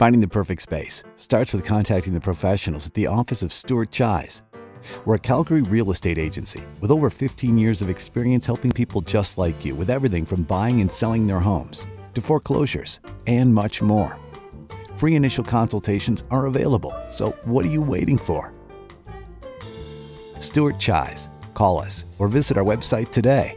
Finding the perfect space starts with contacting the professionals at the office of Stewart Chyz. We're a Calgary real estate agency with over 15 years of experience helping people just like you with everything from buying and selling their homes to foreclosures and much more. Free initial consultations are available, so what are you waiting for? Stewart Chyz. Call us or visit our website today.